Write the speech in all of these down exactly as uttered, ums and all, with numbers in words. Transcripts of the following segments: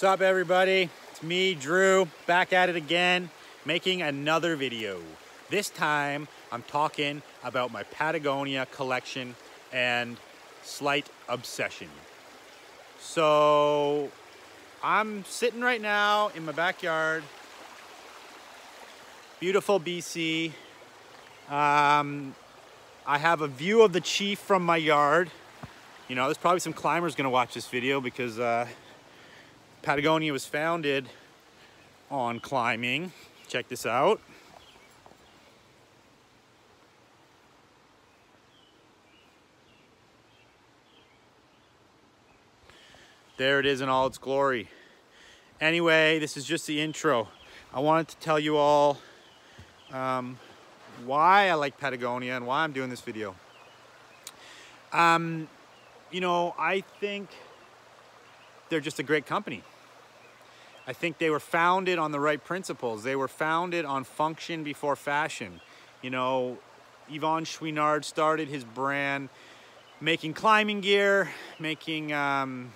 What's up, everybody? It's me, Drew, back at it again, making another video. This time, I'm talking about my Patagonia collection and slight obsession. So, I'm sitting right now in my backyard, beautiful B C. Um, I have a view of the Chief from my yard. You know, there's probably some climbers gonna watch this video because uh, Patagonia was founded on climbing. Check this out. There it is in all its glory. Anyway, this is just the intro. I wanted to tell you all um, why I like Patagonia and why I'm doing this video. Um, you know, I think they're just a great company. I think they were founded on the right principles. They were founded on function before fashion. You know, Yvon Chouinard started his brand making climbing gear, making... Um,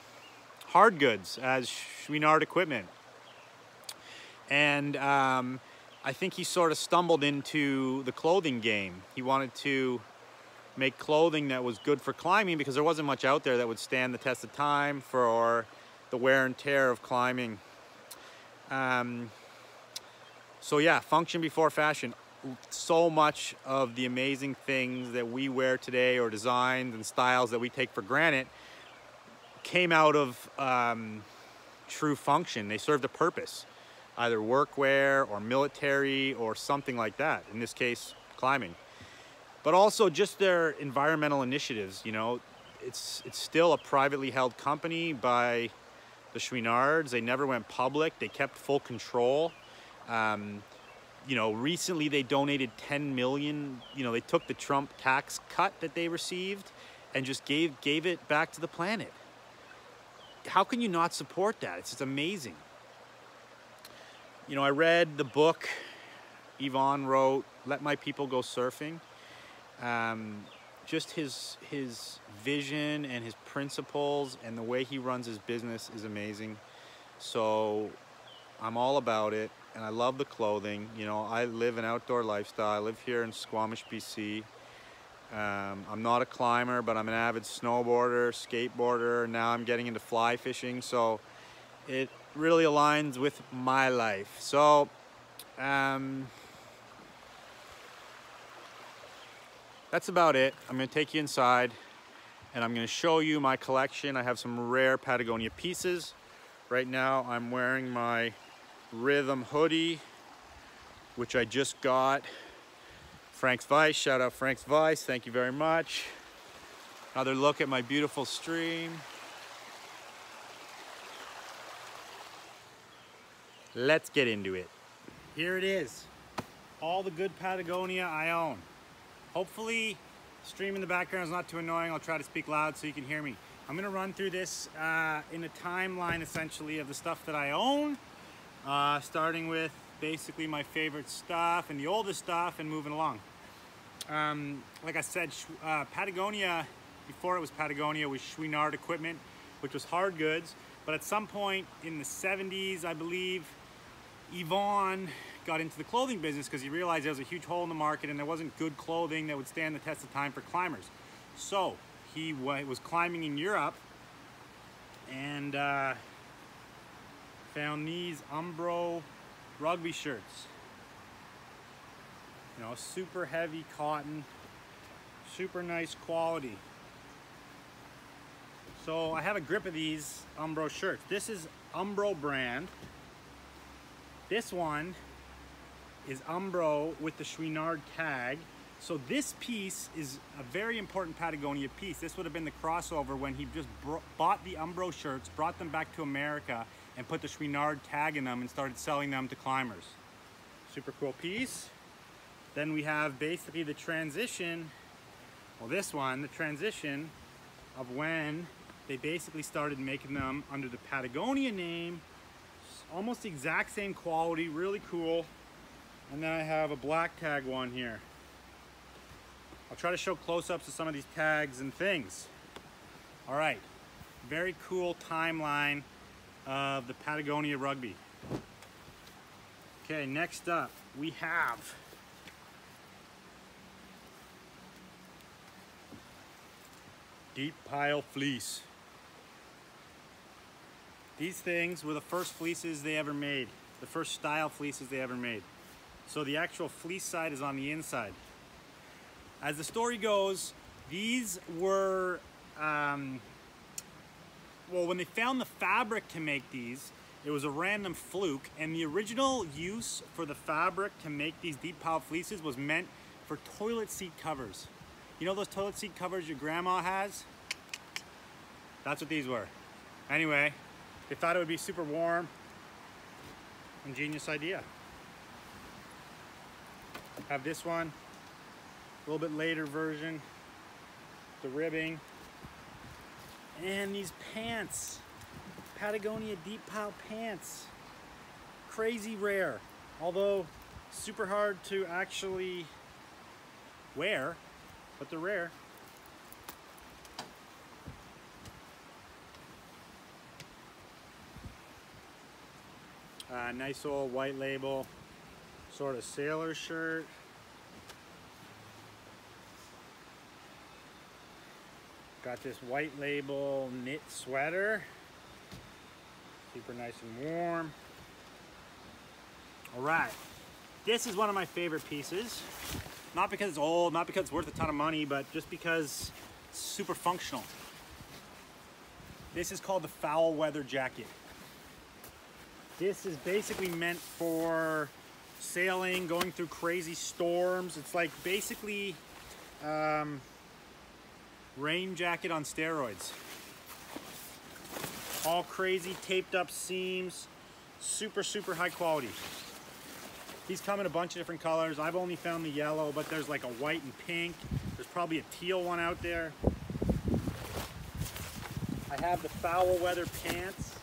hard goods as Chouinard Equipment. And um, I think he sort of stumbled into the clothing game. He wanted to make clothing that was good for climbing because there wasn't much out there that would stand the test of time for the wear and tear of climbing. Um, so yeah, function before fashion. So much of the amazing things that we wear today or designs and styles that we take for granted came out of um, true function. They served a purpose, either workwear or military or something like that, in this case, climbing. But also just their environmental initiatives, you know, it's, it's still a privately held company by the Chouinards. They never went public. They kept full control. Um, you know, recently they donated ten million dollars. You know, they took the Trump tax cut that they received and just gave, gave it back to the planet. How can you not support that? It's just amazing. You know, I read the book Yvon wrote, Let My People Go Surfing. Um, just his, his vision and his principles and the way he runs his business is amazing. So I'm all about it. And I love the clothing. You know, I live an outdoor lifestyle. I live here in Squamish, B C. Um, I'm not a climber, but I'm an avid snowboarder, skateboarder. Now I'm getting into fly fishing, so it really aligns with my life. So, um, that's about it. I'm gonna take you inside and I'm gonna show you my collection. I have some rare Patagonia pieces. Right now I'm wearing my Rhythm hoodie, which I just got. Frank's Vice, shout out Frank's Vice, thank you very much. Another look at my beautiful stream. Let's get into it. Here it is, all the good Patagonia I own. Hopefully, the stream in the background is not too annoying. I'll try to speak loud so you can hear me. I'm gonna run through this uh, in a timeline, essentially, of the stuff that I own, uh, starting with basically my favorite stuff and the oldest stuff and moving along. Um, like I said, uh, Patagonia, before it was Patagonia, was Chouinard Equipment, which was hard goods. But at some point in the seventies, I believe, Yvon got into the clothing business because he realized there was a huge hole in the market and there wasn't good clothing that would stand the test of time for climbers. So he was climbing in Europe and uh, found these Umbro rugby shirts, you know, super heavy cotton, super nice quality. So I have a grip of these Umbro shirts. This is Umbro brand. This one is Umbro with the Chouinard tag. So this piece is a very important Patagonia piece. This would have been the crossover when he just bought the Umbro shirts, brought them back to America, and put the Chouinard tag in them and started selling them to climbers. Super cool piece. Then we have basically the transition, well this one, the transition of when they basically started making them under the Patagonia name, almost the exact same quality, really cool. And then I have a black tag one here. I'll try to show close-ups of some of these tags and things. All right, very cool timeline of the Patagonia Rugby. Okay, next up we have deep pile fleece. These things were the first fleeces they ever made, the first style fleeces they ever made. So the actual fleece side is on the inside. As the story goes, these were, um, well, when they found the fabric to make these, it was a random fluke, and the original use for the fabric to make these deep pile fleeces was meant for toilet seat covers. You know those toilet seat covers your grandma has? That's what these were. Anyway, they thought it would be super warm. Ingenious idea. Have this one, a little bit later version, the ribbing, and these pants. Patagonia deep pile pants, crazy rare, although super hard to actually wear, but they're rare. Uh, nice old white label sort of sailor shirt. Got this white label knit sweater. Super nice and warm. All right, this is one of my favorite pieces. Not because it's old, not because it's worth a ton of money, but just because it's super functional. This is called the foul weather jacket. This is basically meant for sailing, going through crazy storms. It's like basically um, rain jacket on steroids. All crazy taped up seams, super, super high quality. These come in a bunch of different colors. I've only found the yellow, but there's like a white and pink. There's probably a teal one out there. I have the foul weather pants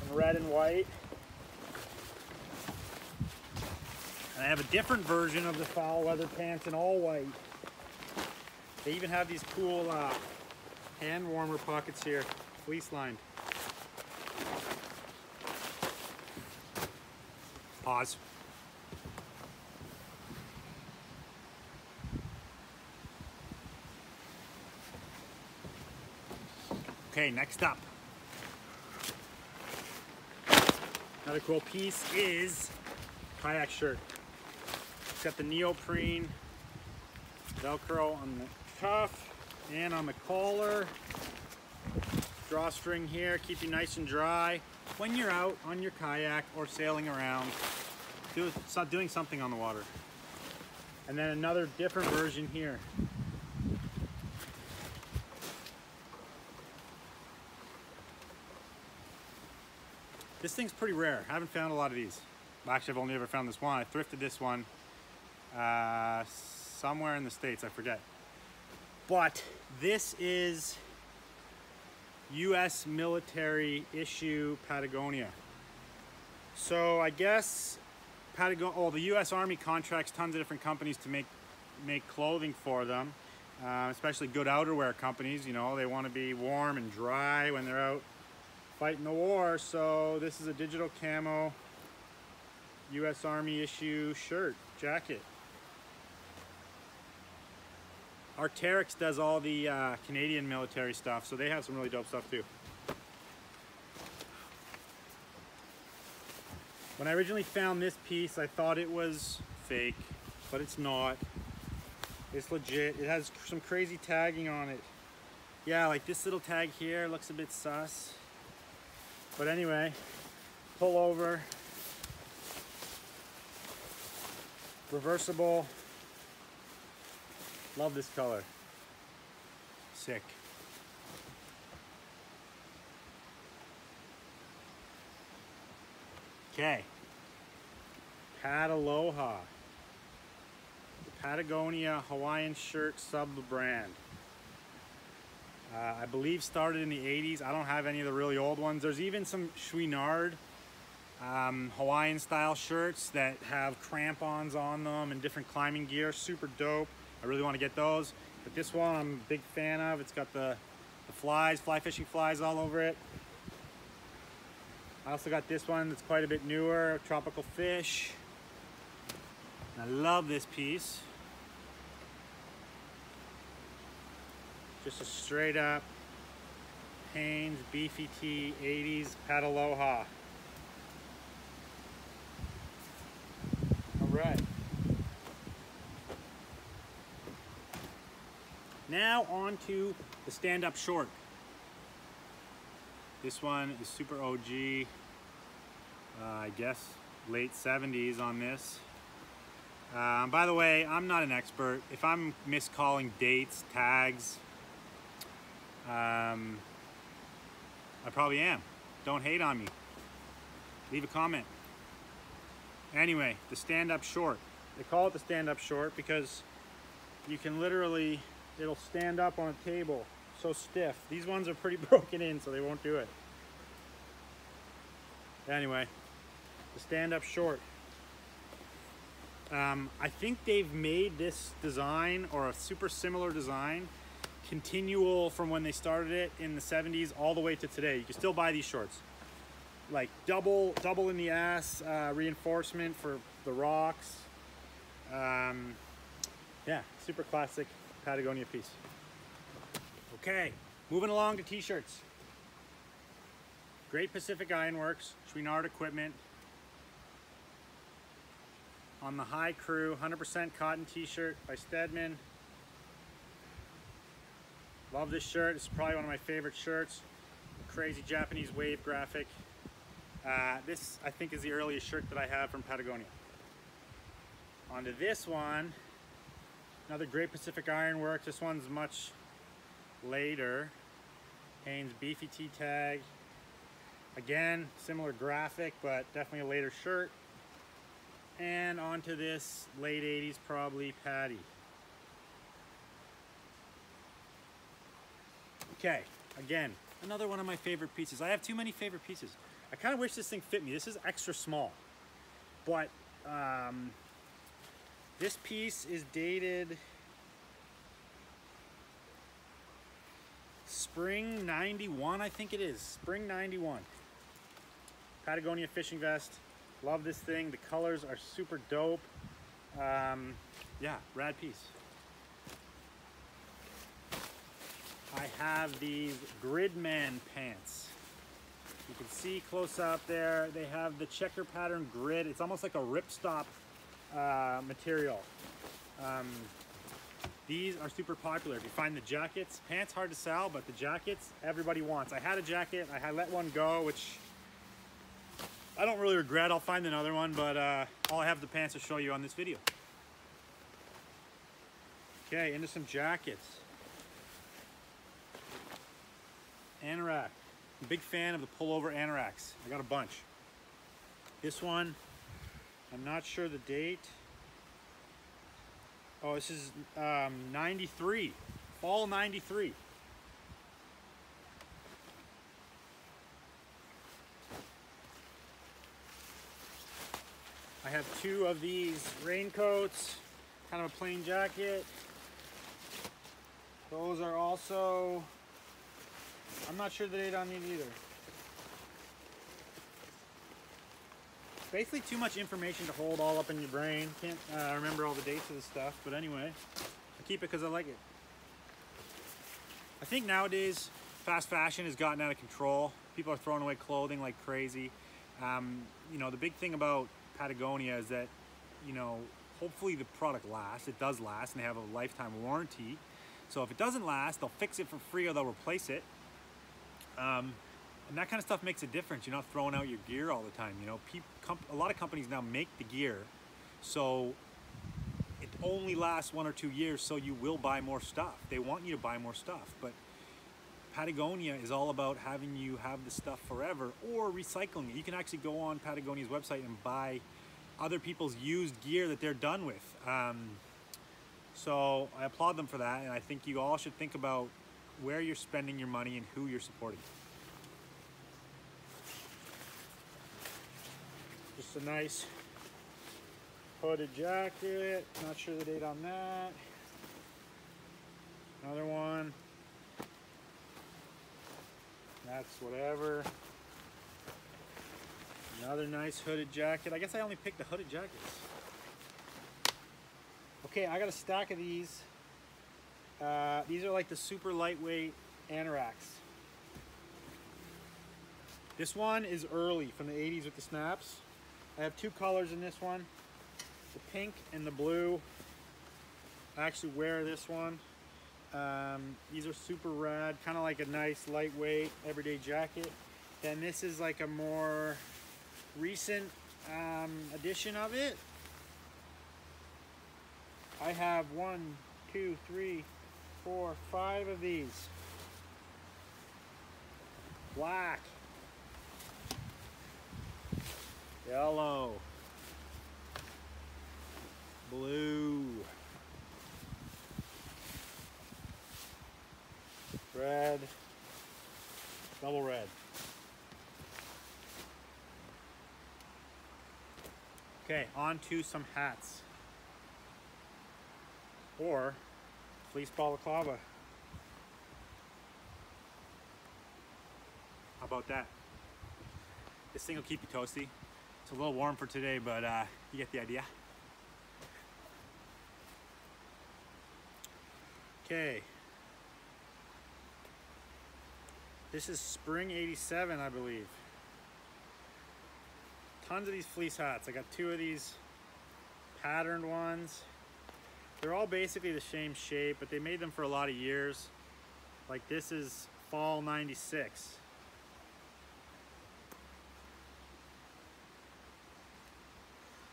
in red and white. And I have a different version of the foul weather pants in all white. They even have these cool uh, hand warmer pockets here. Fleece lined. Pause. Okay, next up. Another cool piece is kayak shirt. It's got the neoprene Velcro on the cuff and on the collar. Drawstring here, keep you nice and dry when you're out on your kayak or sailing around, do, stop doing something on the water. And then another different version here. This thing's pretty rare. I haven't found a lot of these. Actually, I've only ever found this one. I thrifted this one uh, somewhere in the States, I forget. But this is U S military issue Patagonia. So I guess Patagonia, oh, the U S Army contracts tons of different companies to make make clothing for them, uh, especially good outerwear companies. You know, they want to be warm and dry when they're out fighting the war. So this is a digital camo U S Army issue shirt, jacket. Arc'teryx does all the uh, Canadian military stuff, so they have some really dope stuff too. When I originally found this piece, I thought it was fake, but it's not. It's legit. It has some crazy tagging on it. Yeah, like this little tag here looks a bit sus. But anyway, pull over. Reversible. Love this color. Sick. Okay. Pataloha. The Patagonia Hawaiian shirt sub-brand. Uh, I believe started in the eighties. I don't have any of the really old ones. There's even some Chouinard um, Hawaiian style shirts that have crampons on them and different climbing gear. Super dope. I really want to get those, but this one I'm a big fan of. It's got the, the flies, fly fishing flies all over it. I also got this one that's quite a bit newer, Tropical Fish. And I love this piece. Just a straight up Hanes B F T eighties Pataloha. All right. Now on to the stand-up short. This one is super O G, uh, I guess late seventies on this. Um, by the way, I'm not an expert. If I'm miscalling dates, tags, um, I probably am. Don't hate on me. Leave a comment. Anyway, the stand-up short. They call it the stand-up short because you can literally, it'll stand up on a table. So stiff. These ones are pretty broken in, so they won't do it. Anyway, the stand-up short. Um, I think they've made this design, or a super similar design, continual from when they started it in the seventies all the way to today. You can still buy these shorts. Like double, double in the ass uh, reinforcement for the rocks. Um, yeah, super classic Patagonia piece. Okay, moving along to t-shirts. Great Pacific Iron Works, Chouinard Equipment. On the High Crew, one hundred percent cotton t-shirt by Stedman. Love this shirt, it's probably one of my favorite shirts. Crazy Japanese wave graphic. Uh, this, I think, is the earliest shirt that I have from Patagonia. Onto this one, another Great Pacific Iron Works. This one's much later. Hanes B F T tag, again similar graphic, but definitely a later shirt. And onto this late eighties probably Patty. Okay, again another one of my favorite pieces. I have too many favorite pieces. I kind of wish this thing fit me. This is extra small, but um, this piece is dated Spring ninety-one, I think it is. Spring ninety-one. Patagonia fishing vest. Love this thing. The colors are super dope. Um, yeah, rad piece. I have these Gridman pants. You can see close up there. They have the checker pattern grid. It's almost like a ripstop uh, material. Um, These are super popular. If you find the jackets, pants hard to sell, but the jackets everybody wants. I had a jacket, I had let one go, which I don't really regret. I'll find another one, but uh, all I have the pants to show you on this video. Okay, into some jackets. Anorak. I'm a big fan of the pullover anoraks. I got a bunch. This one, I'm not sure the date. Oh, this is um, ninety-three, fall ninety-three. I have two of these raincoats, kind of a plain jacket. Those are also, I'm not sure the date on these either. Basically too much information to hold all up in your brain. Can't uh, remember all the dates of this stuff, but anyway, I keep it because I like it. I think nowadays fast fashion has gotten out of control. People are throwing away clothing like crazy. Um, you know, the big thing about Patagonia is that, you know, hopefully the product lasts. It does last, and they have a lifetime warranty. So if it doesn't last, they'll fix it for free or they'll replace it. Um, And that kind of stuff makes a difference. You're not throwing out your gear all the time. You know, people, a lot of companies now make the gear, so it only lasts one or two years, so you will buy more stuff. They want you to buy more stuff, but Patagonia is all about having you have the stuff forever or recycling it. You can actually go on Patagonia's website and buy other people's used gear that they're done with. Um, so I applaud them for that, and I think you all should think about where you're spending your money and who you're supporting. Just a nice hooded jacket. Not sure the date on that. Another one. That's whatever. Another nice hooded jacket. I guess I only picked the hooded jackets. Okay, I got a stack of these. Uh, these are like the super lightweight Arc'teryx. This one is early, from the eighties with the snaps. I have two colors in this one, the pink and the blue. I actually wear this one. Um, these are super rad, kind of like a nice lightweight everyday jacket. Then this is like a more recent um, edition of it. I have one, two, three, four, five of these. Black, yellow, blue, red, double red. Okay, on to some hats. Or fleece balaclava. How about that? This thing will keep you toasty. It's a little warm for today, but uh, you get the idea. Okay. This is spring eighty-seven, I believe. Tons of these fleece hats. I got two of these patterned ones. They're all basically the same shape, but they made them for a lot of years. Like this is fall ninety-six.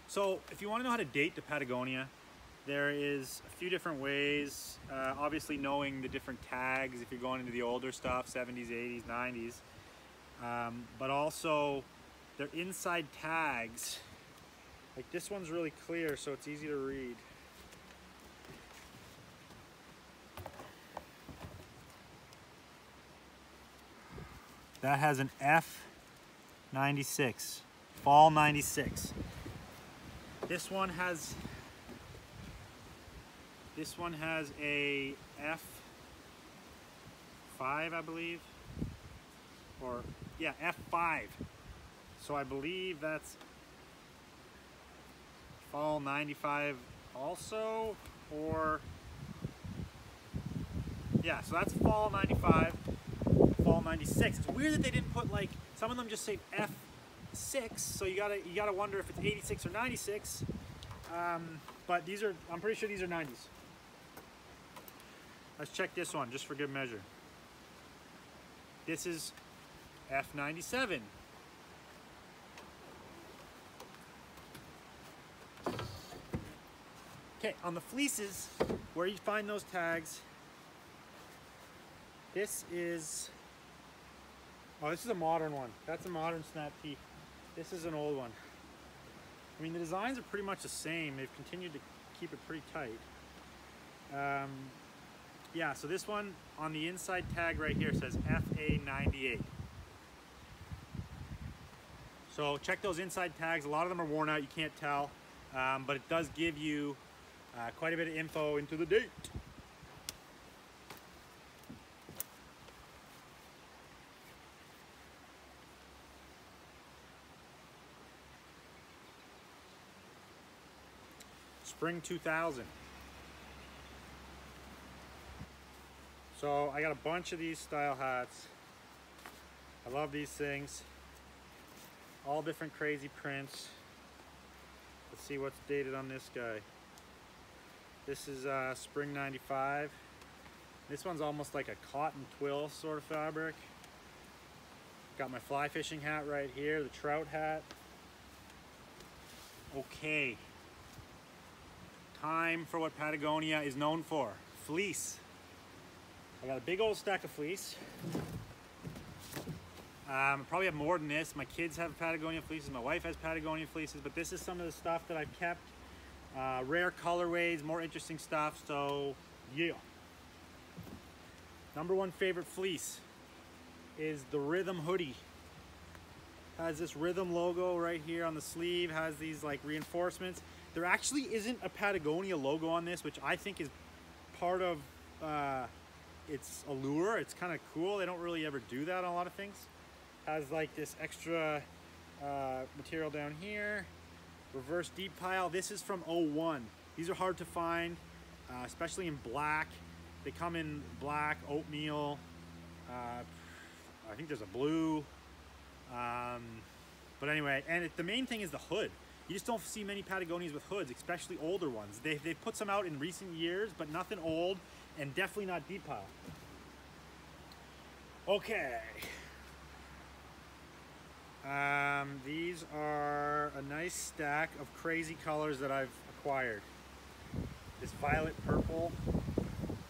So if you want to know how to date the Patagonia, there is a few different ways. Uh, obviously knowing the different tags if you're going into the older stuff, seventies, eighties, nineties. Um, but also they're inside tags. Like this one's really clear, so it's easy to read. That has an F ninety-six, fall ninety-six. This one has, this one has a F five, I believe, or yeah, F five. So I believe that's fall ninety-five also, or yeah, so that's fall ninety-five, fall ninety-six. It's weird that they didn't put, like, some of them just say F six, so you gotta you gotta wonder if it's eighty-six or ninety-six, um, but these are, I'm pretty sure these are nineties. Let's check this one just for good measure. This is F ninety-seven. Okay, on the fleeces where you find those tags, this is, oh, this is a modern one. That's a modern snap tee. This is an old one. I mean, the designs are pretty much the same. They've continued to keep it pretty tight. Um, yeah, so this one on the inside tag right here says F A ninety-eight. So check those inside tags. A lot of them are worn out. You can't tell. Um, but it does give you uh, quite a bit of info into the date. Spring two thousand. So I got a bunch of these style hats. I love these things. All different crazy prints. Let's see what's dated on this guy. This is uh, spring ninety-five. This one's almost like a cotton twill sort of fabric. Got my fly fishing hat right here, the trout hat. Okay. Time for what Patagonia is known for, fleece. I got a big old stack of fleece. Um, probably have more than this. My kids have Patagonia fleeces, my wife has Patagonia fleeces, but this is some of the stuff that I've kept. Uh, rare colorways, more interesting stuff, so yeah. Number one favorite fleece is the Rhythm hoodie. Has this Rhythm logo right here on the sleeve, has these like reinforcements. There actually isn't a Patagonia logo on this, which I think is part of uh, its allure. It's kind of cool. They don't really ever do that on a lot of things. Has like this extra uh, material down here. Reverse deep pile. This is from oh one. These are hard to find, uh, especially in black. They come in black, oatmeal. Uh, I think there's a blue. Um, but anyway, and it, the main thing is the hood. You just don't see many Patagonias with hoods, especially older ones. They, they've put some out in recent years, but nothing old and definitely not deep pile. Okay. Um, these are a nice stack of crazy colors that I've acquired. This violet purple.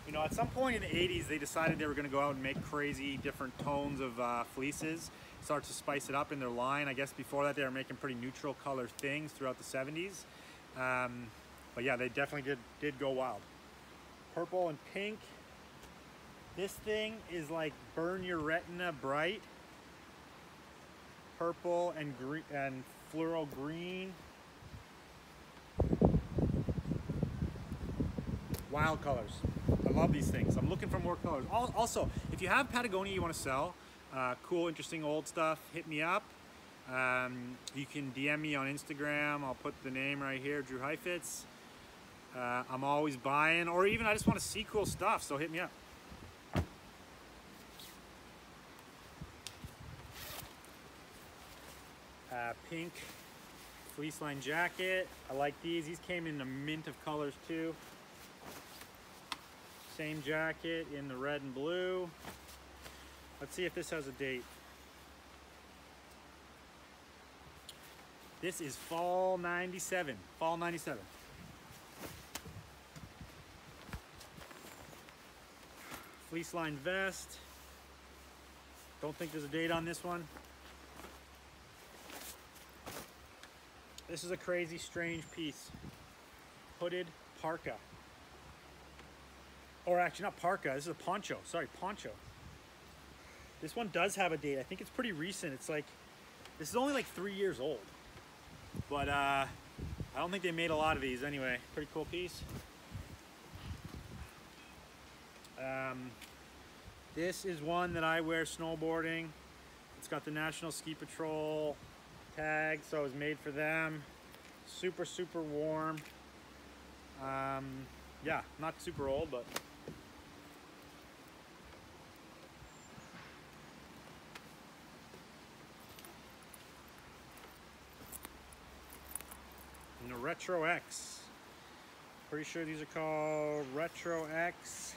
You know, at some point in the eighties, they decided they were going to go out and make crazy different tones of uh, fleeces. Start to spice it up in their line. I guess before that, they were making pretty neutral color things throughout the seventies. Um, but yeah, they definitely did, did go wild. Purple and pink. This thing is like burn your retina bright. Purple and green and floral green. Wild colors. I love these things. I'm looking for more colors. Also, if you have Patagonia you want to sell, uh, cool, interesting old stuff, hit me up. Um, you can D M me on Instagram. I'll put the name right here, Drew Heifetz. Uh, I'm always buying, or even I just want to see cool stuff, so hit me up. Uh, pink fleece line jacket. I like these. These came in a mint of colors too. Same jacket in the red and blue. Let's see if this has a date. This is fall ninety-seven. Fall ninety-seven. Fleece line vest. Don't think there's a date on this one. This is a crazy, strange piece. Hooded parka. Or actually not parka, this is a poncho. Sorry, poncho. This one does have a date. I think it's pretty recent. It's like, this is only like three years old. But uh, I don't think they made a lot of these anyway. Pretty cool piece. Um, this is one that I wear snowboarding. It's got the National Ski Patrol tag, so it was made for them. Super, super warm. Um, yeah, not super old, but. And the Retro X. Pretty sure these are called Retro X.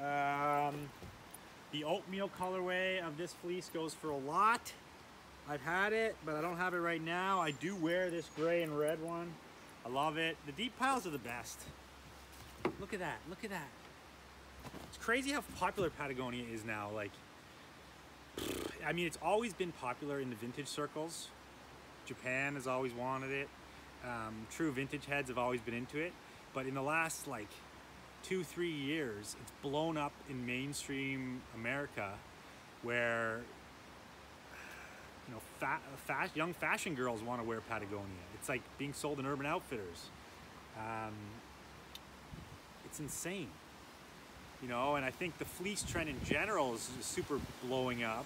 Um, the oatmeal colorway of this fleece goes for a lot. I've had it, but I don't have it right now. I do wear this gray and red one. I love it. The deep piles are the best. Look at that, look at that. It's crazy how popular Patagonia is now. Like, I mean, it's always been popular in the vintage circles. Japan has always wanted it. Um, true vintage heads have always been into it. But in the last like two, three years, it's blown up in mainstream America where You know, fat, fat, young fashion girls want to wear Patagonia. It's like being sold in Urban Outfitters. Um, it's insane, you know. And I think the fleece trend in general is super blowing up.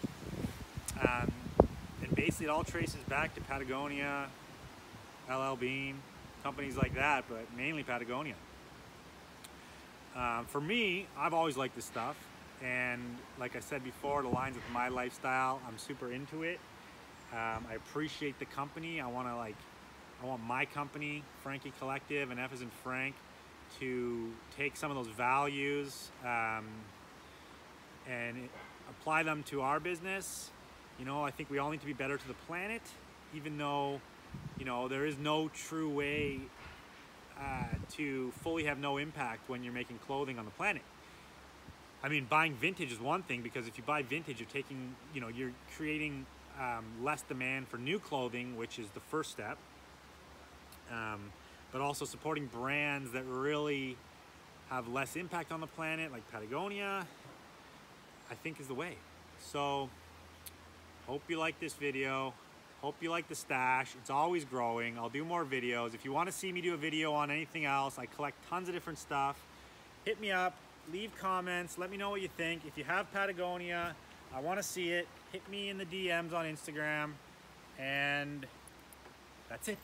Um, and basically, it all traces back to Patagonia, L L Bean, companies like that, but mainly Patagonia. Um, for me, I've always liked this stuff, and like I said before, it aligns with my lifestyle. I'm super into it. Um, I appreciate the company. I want to like, I want my company, Frankie Collective and F As In Frank, to take some of those values um, and it, apply them to our business. You know, I think we all need to be better to the planet, even though, you know, there is no true way uh, to fully have no impact when you're making clothing on the planet. I mean, buying vintage is one thing, because if you buy vintage, you're taking, you know, you're creating Um, less demand for new clothing, which is the first step, um, but also supporting brands that really have less impact on the planet, like Patagonia, I think is the way. So hope you like this video, hope you like the stash. It's always growing. I'll do more videos. If you want to see me do a video on anything else, I collect tons of different stuff. Hit me up, leave comments, let me know what you think. If you have Patagonia, I want to see it. Hit me in the D Ms on Instagram. and that's it.